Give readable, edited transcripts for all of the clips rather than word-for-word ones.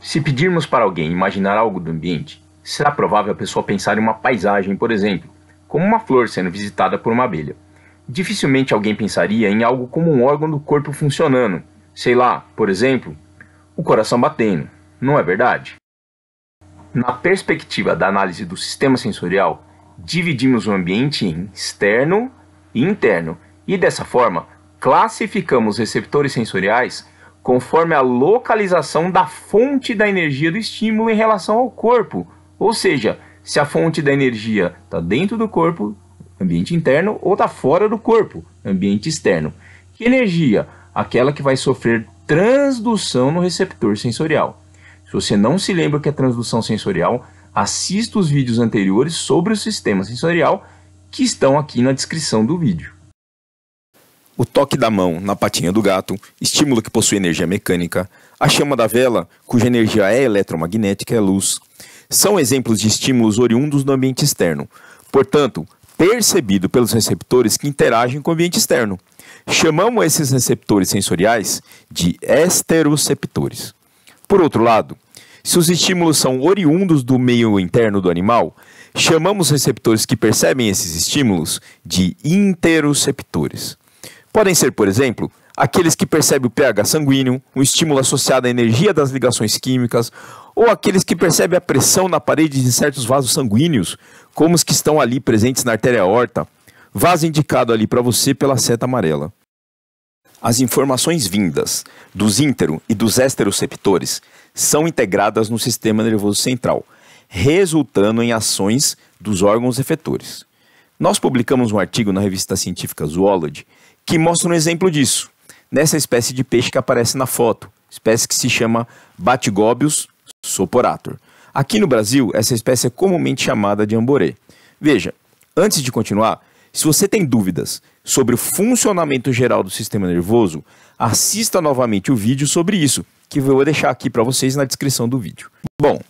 Se pedirmos para alguém imaginar algo do ambiente, será provável a pessoa pensar em uma paisagem, por exemplo, como uma flor sendo visitada por uma abelha. Dificilmente alguém pensaria em algo como um órgão do corpo funcionando, sei lá, por exemplo, o coração batendo, não é verdade? Na perspectiva da análise do sistema sensorial, dividimos o ambiente em externo e interno, e dessa forma, classificamos receptores sensoriais conforme a localização da fonte da energia do estímulo em relação ao corpo, ou seja, se a fonte da energia está dentro do corpo, ambiente interno, ou está fora do corpo, ambiente externo. Que energia? Aquela que vai sofrer transdução no receptor sensorial. Se você não se lembra o que é transdução sensorial, assista os vídeos anteriores sobre o sistema sensorial que estão aqui na descrição do vídeo. O toque da mão na patinha do gato, estímulo que possui energia mecânica, a chama da vela, cuja energia é eletromagnética, é luz, são exemplos de estímulos oriundos do ambiente externo. Portanto, percebido pelos receptores que interagem com o ambiente externo. Chamamos esses receptores sensoriais de esteroceptores. Por outro lado, se os estímulos são oriundos do meio interno do animal, chamamos receptores que percebem esses estímulos de interoceptores. Podem ser, por exemplo, aqueles que percebem o pH sanguíneo, um estímulo associado à energia das ligações químicas, ou aqueles que percebem a pressão na parede de certos vasos sanguíneos, como os que estão ali presentes na artéria aorta, vaso indicado ali para você pela seta amarela. As informações vindas dos intero e dos esteroceptores são integradas no sistema nervoso central, resultando em ações dos órgãos efetores. Nós publicamos um artigo na revista científica Zoology que mostra um exemplo disso, nessa espécie de peixe que aparece na foto, espécie que se chama Bathygobius soporator. Aqui no Brasil, essa espécie é comumente chamada de amborê. Veja, antes de continuar, se você tem dúvidas sobre o funcionamento geral do sistema nervoso, assista novamente o vídeo sobre isso, que eu vou deixar aqui para vocês na descrição do vídeo. Bom,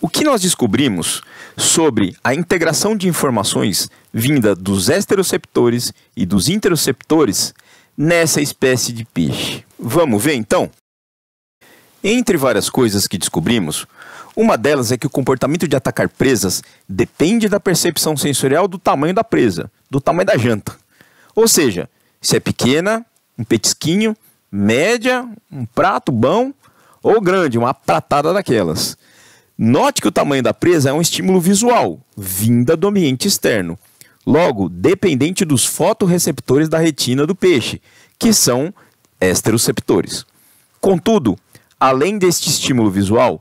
o que nós descobrimos sobre a integração de informações vinda dos esteroceptores e dos interoceptores nessa espécie de peixe? Vamos ver então? Entre várias coisas que descobrimos, uma delas é que o comportamento de atacar presas depende da percepção sensorial do tamanho da presa, do tamanho da janta. Ou seja, se é pequena, um petisquinho, média, um prato bom, ou grande, uma pratada daquelas. Note que o tamanho da presa é um estímulo visual, vinda do ambiente externo. Logo, dependente dos fotorreceptores da retina do peixe, que são esteroceptores. Contudo, além deste estímulo visual,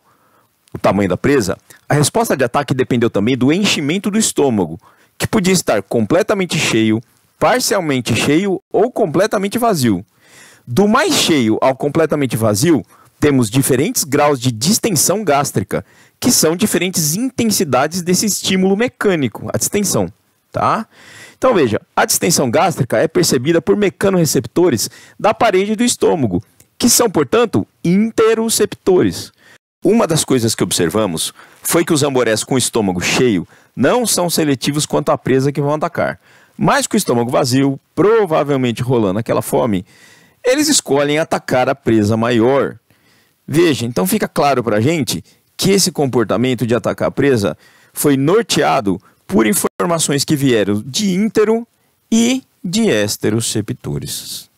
o tamanho da presa, a resposta de ataque dependeu também do enchimento do estômago, que podia estar completamente cheio, parcialmente cheio ou completamente vazio. Do mais cheio ao completamente vazio, temos diferentes graus de distensão gástrica, que são diferentes intensidades desse estímulo mecânico, a distensão. Tá? Então veja, a distensão gástrica é percebida por mecanorreceptores da parede do estômago, que são, portanto, interoceptores. Uma das coisas que observamos foi que os amborés com o estômago cheio não são seletivos quanto à presa que vão atacar, mas com o estômago vazio, provavelmente rolando aquela fome, eles escolhem atacar a presa maior. Veja, então fica claro para a gente que esse comportamento de atacar a presa foi norteado por informações que vieram de intero e de esteroceptores.